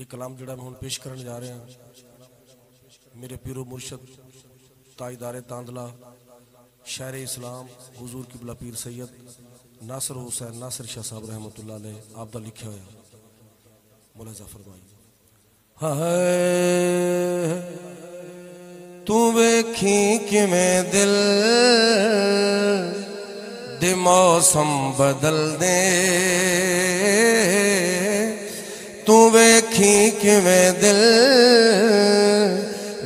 एक कलाम जोड़ा मैं हम पेश करने जा रहे हैं मेरे पीरो मुर्शद ताजदार तांदला शायर इस्लाम हुजूर किबला पीर सैयद नासिर हुसैन नासिर शाह साहब रहमतुल्लाह अलैह आप दा लिखे हुए मुलाजा फरमाइए। हाय तू वेखी किवें दिल दे मौसम बदल दे तू वेखी किवें दिल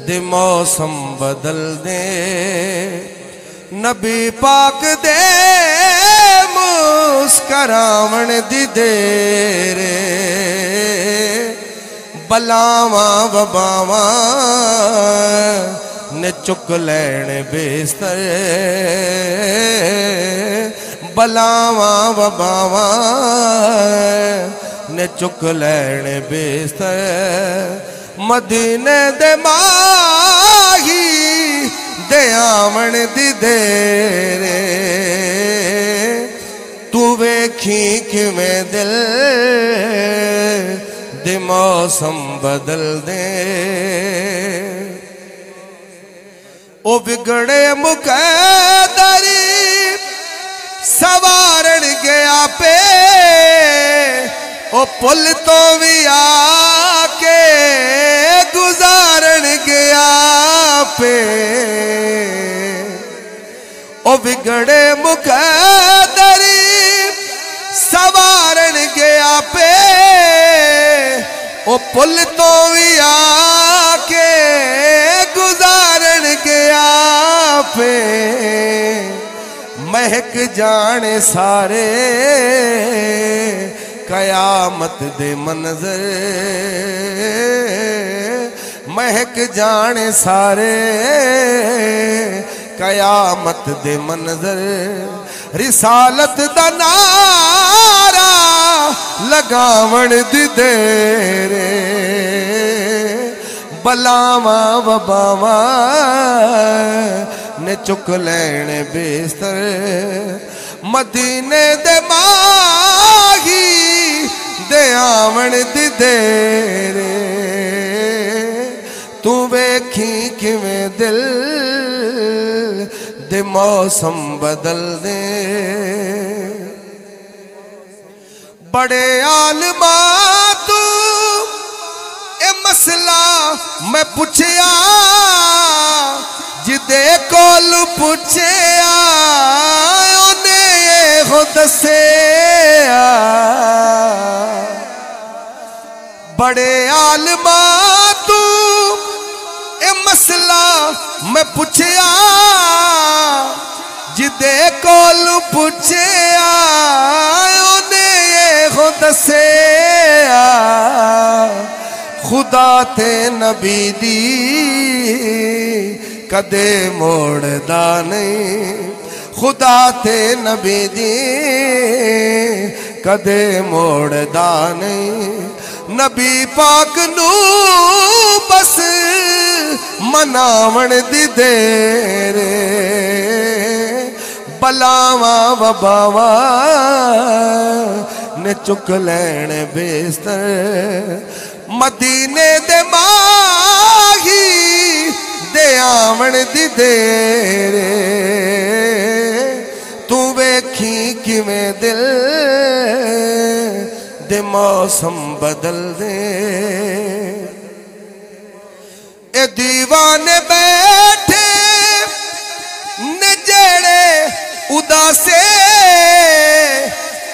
दे मौसम बदल दे नबी पाक दे मुस्करावण दी देर बलावा बबावा ने चुक लैण बेस्तर बलावा बबावा ने चुक लैण बेस्तर मदीने दे माही दे आवन दी देरे तू वेखी किवें दिल दे मौसम बदल दे ओ बिगड़े मुकदरी सवारन गया पे ओ पुल तो भी आके गुजारण गया पे ओ बिगड़े मुकदरी सवारन गया पे ओ पुल तो भी आके गुजारण गया पे महक जाने सारे कयामत दे मंजर महक जाने सारे कयामत दे मंजर रिसालत दा नारा लगावण दी देरे बलावा बबावा ने चुक लैण बेस्तर मदीने दे माही दे आवन दी देरे तू वेखी किवें दिल दे मौसम बदल दे बड़े आलमा तू ए मसला मैं पुछया जिदे कोल पुछया ओने हो दसेया बड़े आलमा तू ए मसला मैं पुछया जिदे कोल पुछया ओने हो दसेया खुदा ते नबी दी कदे मोड़दा नहीं खुदा ते नबी दी कदे मोड़दा नहीं नबी पाक नू बस मनावण दी देरे बलावा बबावा ने चुक लैण बेस्तर मदीने दे माही दे आवन दी देरे तू वेखी किवें दिल दे मौसम बदल दे ए दीवाने बैठे ने जेड़े उदासे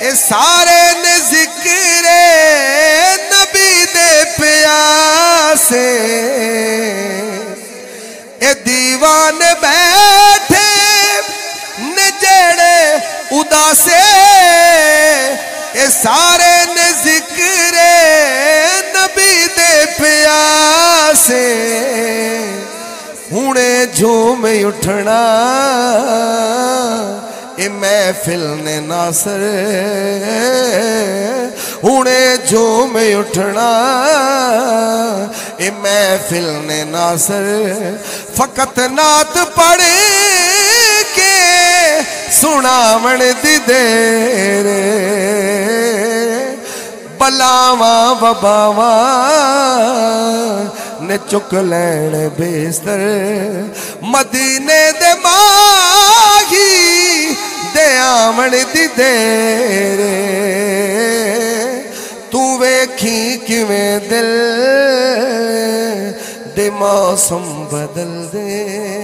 ए सारे ने जिक्रे नबी दे प्यासे ए दीवाने बैठे ने जेड़े उदासे ए सारे ने जिक्रे नबी दे प्यासे हुणे झूम उठना ए महफिल ने नासर हुणे झूम उठना ए महफिल ने नासर फकत नात पढ़ के सुनावण दी देरे बलावा बबावा ने चुक लैन बेस्तर मदीने दे माही दे आवन दी देर तू वेखी किवें दिल दे मौसम बदल दे।